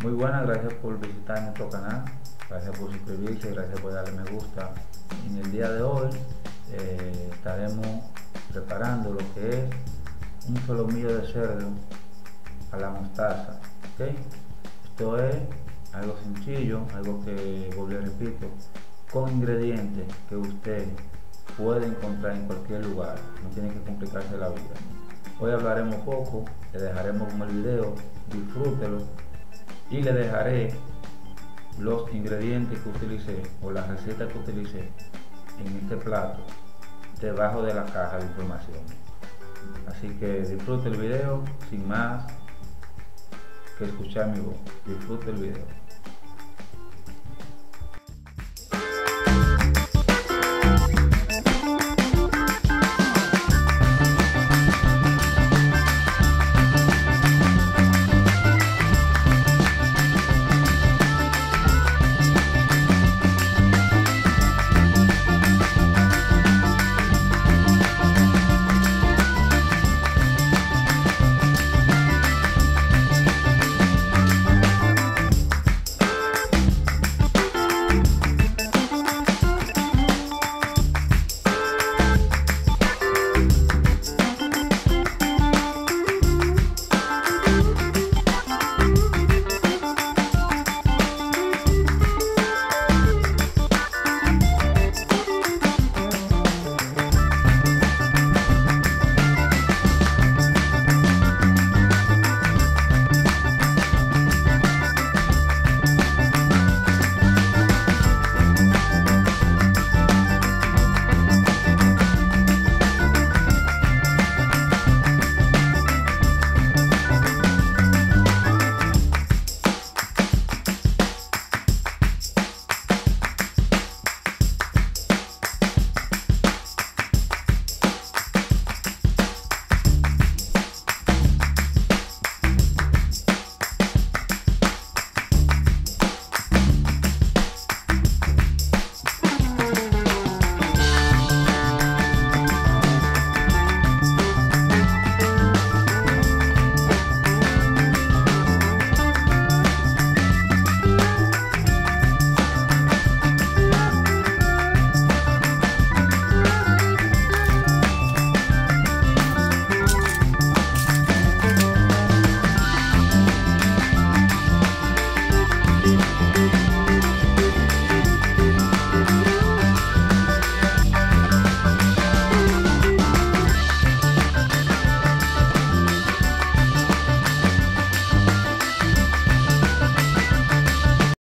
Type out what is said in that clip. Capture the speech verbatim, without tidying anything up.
Muy buenas, gracias por visitar nuestro canal, gracias por suscribirse, gracias por darle me gusta. En el día de hoy eh, estaremos preparando lo que es un solomillo de cerdo a la mostaza, ¿okay? Esto es algo sencillo, algo que, vuelvo y repito, con ingredientes que usted puede encontrar en cualquier lugar, no tiene que complicarse la vida. Hoy hablaremos poco, le dejaremos como el video, disfrútelo, y le dejaré los ingredientes que utilicé o las recetas que utilicé en este plato debajo de la caja de información. Así que disfrute el video, sin más que escuchar mi voz, disfrute el video.